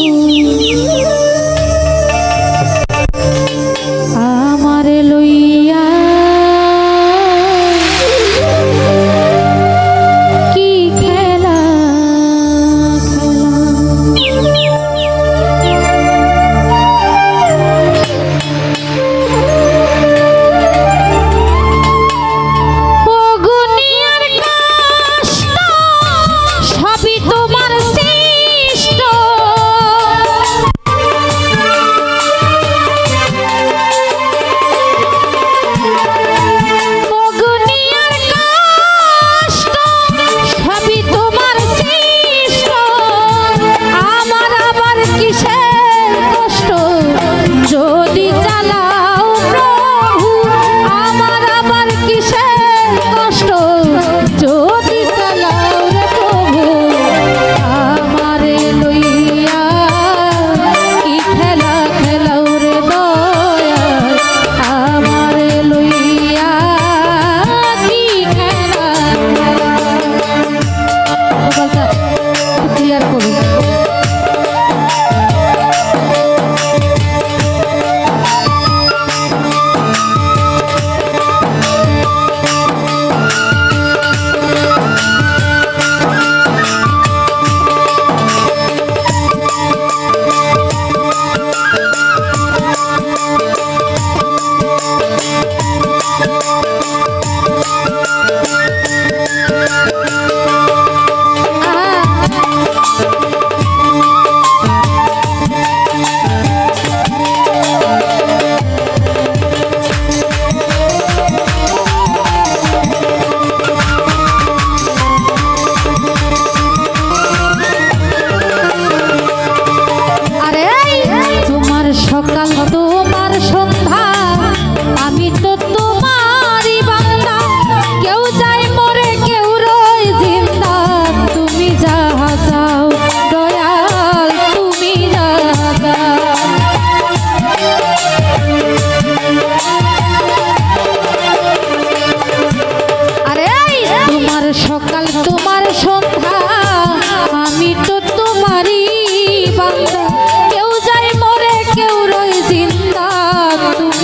तुम्हार श्रेष्ठ।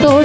तो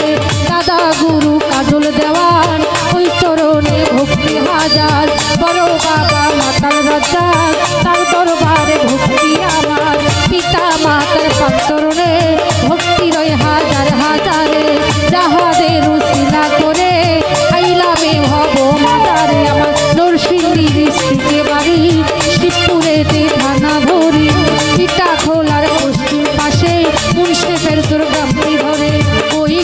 दादा गुरु काजल देवान ओई चरणे भक्ति हाजार बड़ो बाबा मातार रज्जाक तार दरबारे भक्ति आमार पिता मातार सब चरणे भक्ति रय हाजार हाजारे जाहादेर उसिला करे आइलाम ए भव मातारे आमार नरसिंदी डिस्ट्रिक्टे बाड़ी शिवपुरेते थाना धरी पिता खोलार पश्चिम पाशे मुंशेफेर दुर्गापुरी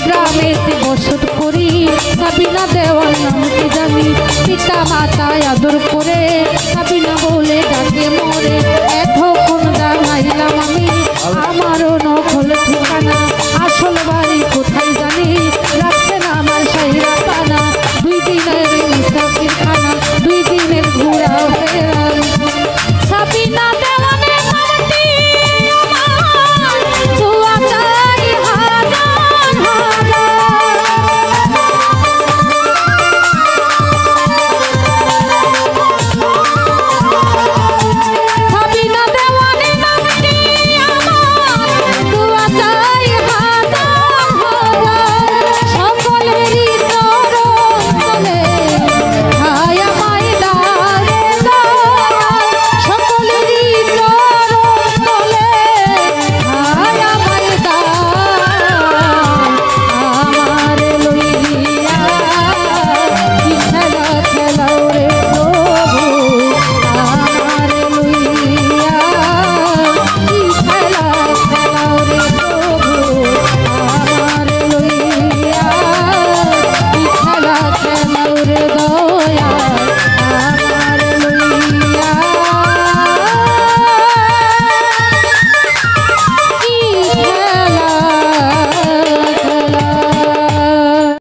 धरे बसत करी साबिना देवार नाम के जानी पिता माता आदर करे साबिना बोले डाके मोरे